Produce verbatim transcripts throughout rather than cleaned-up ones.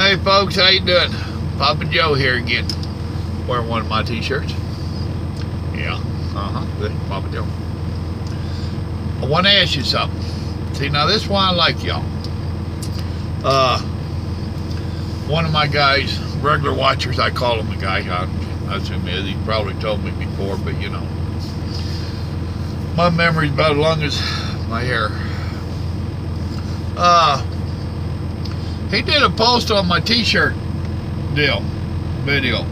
Hey folks, how you doing? Papa Joe here again. Wearing one of my t-shirts. Yeah, uh-huh, this is Papa Joe. I want to ask you something. See, now this is why I like y'all. Uh, one of my guys, regular watchers, I call him a guy, I, I assume he is, he's probably told me before, but you know. My memory's about as long as my hair. Uh, He did a post on my t-shirt deal, video.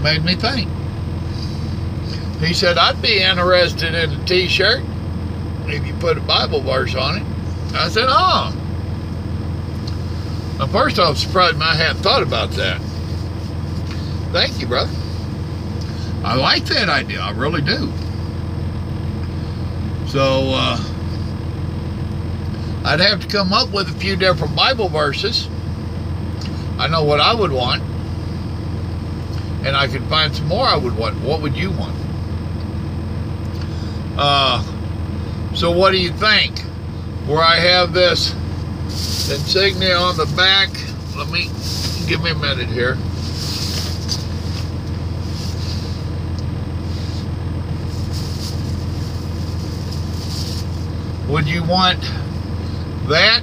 Made me think. He said, I'd be interested in a t-shirt if you put a Bible verse on it. I said, oh. Now, first off, surprised me I hadn't thought about that. Thank you, brother. I like that idea, I really do. So, uh, I'd have to come up with a few different Bible verses. I know what I would want, and I could find some more I would want. What would you want? Uh, so what do you think? Where I have this insignia on the back. Let me, give me a minute here. Would you want that,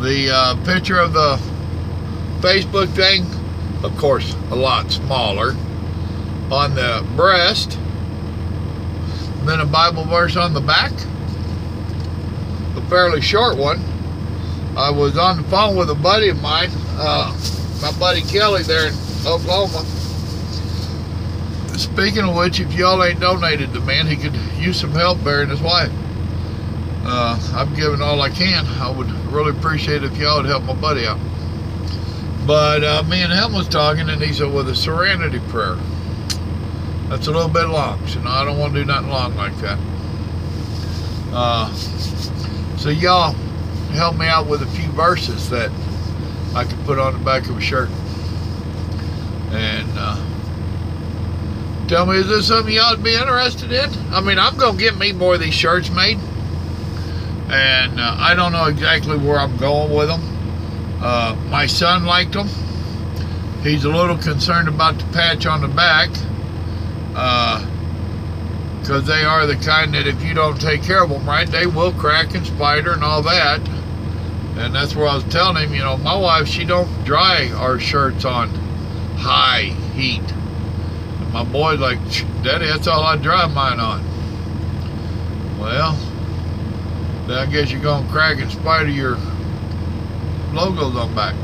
the uh, picture of the Facebook thing, of course a lot smaller, on the breast, then a Bible verse on the back, a fairly short one. I was on the phone with a buddy of mine, uh, my buddy Kelly there in Oklahoma. Speaking of which, if y'all ain't donated to the man, he could use some help burying his wife. Uh, I've given all I can. I would really appreciate it if y'all would help my buddy out. But uh, me and him was talking, and he said, with a serenity prayer. That's a little bit long, so no, I don't want to do nothing long like that. Uh, so y'all help me out with a few verses that I could put on the back of a shirt. And uh, tell me, is this something y'all would be interested in? I mean, I'm going to get me more of these shirts made. And uh, I don't know exactly where I'm going with them. Uh, my son liked them. He's a little concerned about the patch on the back, because uh, they are the kind that if you don't take care of them right, they will crack and spider and all that. And that's where I was telling him, you know, my wife, she don't dry our shirts on high heat. And my boy's like, Daddy, that's all I dry mine on. Well, then I guess you're gonna crack and spider your logos on back.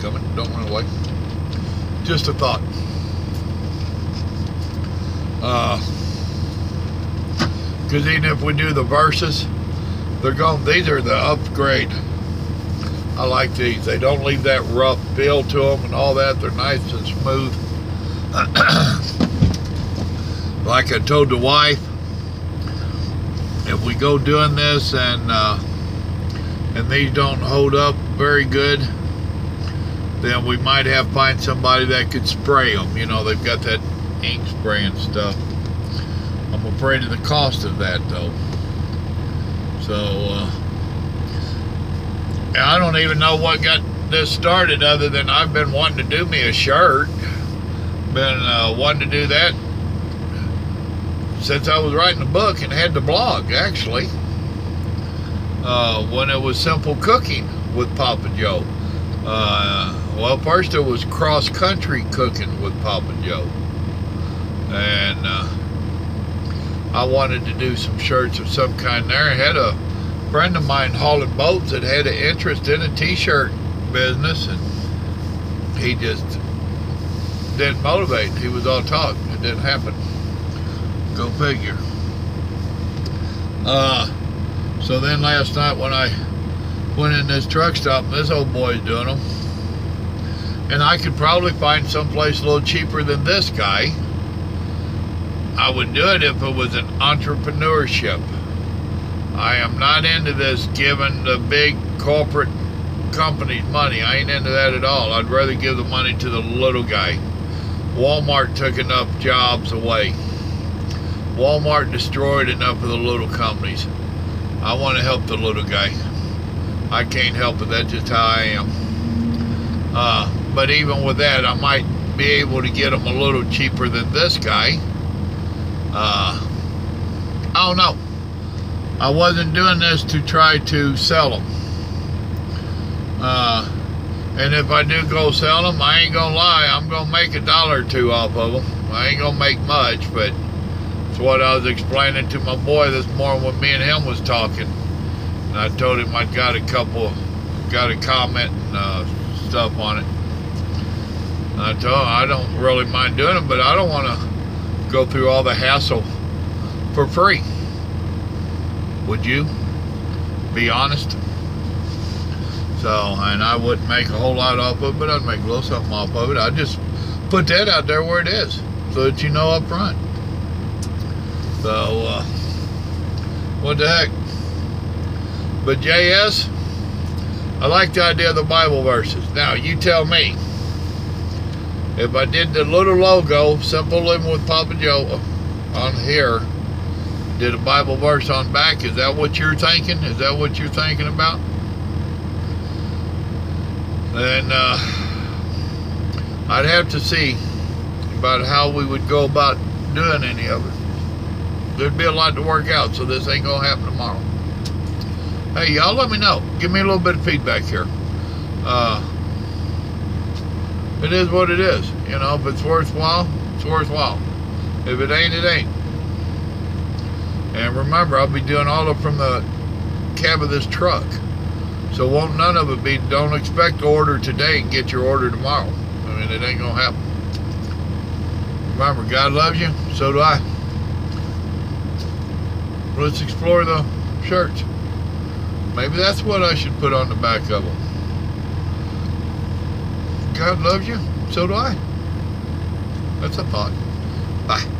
Coming, don't run away. Just a thought. Because uh, even if we do the verses, they're going. These are the upgrade. I like these. They don't leave that rough feel to them and all that. They're nice and smooth. Like I told the wife, if we go doing this and uh, and these don't hold up very good, then we might have to find somebody that could spray them. You know, they've got that ink spray and stuff. I'm afraid of the cost of that though. So. Uh, I don't even know what got this started other than I've been wanting to do me a shirt. Been uh, wanting to do that since I was writing a book and had the blog, actually. Uh, when it was Simple Cooking with Papa Joe. Uh, well, first it was Cross Country Cooking with Papa Joe. And uh, I wanted to do some shirts of some kind there. I had a friend of mine hauling boats that had an interest in a t-shirt business, and he just didn't motivate. He was all talk. It didn't happen. Go figure. Uh, so then last night when I went in this truck stop, and this old boy's doing them, and I could probably find someplace a little cheaper than this guy. I would do it if it was an entrepreneurship. I am not into this giving the big corporate companies money. I ain't into that at all. I'd rather give the money to the little guy. Walmart took enough jobs away. Walmart destroyed enough of the little companies. I want to help the little guy. I can't help it, that's just how I am. Uh, but even with that, I might be able to get them a little cheaper than this guy. Uh, I don't know. I wasn't doing this to try to sell them. Uh, and if I do go sell them, I ain't gonna lie, I'm gonna make a dollar or two off of them. I ain't gonna make much, but it's what I was explaining to my boy this morning when me and him was talking. And I told him I got a couple, got a comment and uh, stuff on it. And I told him I don't really mind doing it, but I don't want to go through all the hassle for free. Would you? Be honest. So, and I wouldn't make a whole lot off of it, but I'd make a little something off of it. I'd just put that out there where it is, so that you know up front. So, uh, what the heck? But J S, I like the idea of the Bible verses. Now, you tell me, if I did the little logo, Simple Living with Papa Joe, on here, did a Bible verse on back, is that what you're thinking? Is that what you're thinking about? And uh, I'd have to see about how we would go about doing any of it. There'd be a lot to work out, so this ain't gonna happen tomorrow. Hey, y'all, let me know. Give me a little bit of feedback here. Uh, it is what it is. You know, if it's worthwhile, it's worthwhile. If it ain't, it ain't. And remember, I'll be doing all of it from the cab of this truck. So won't none of it be, don't expect to order today and get your order tomorrow. I mean, it ain't going to happen. Remember, God loves you, so do I. Let's explore the shirts. Maybe that's what I should put on the back of them. God loves you, so do I. That's a thought. Bye.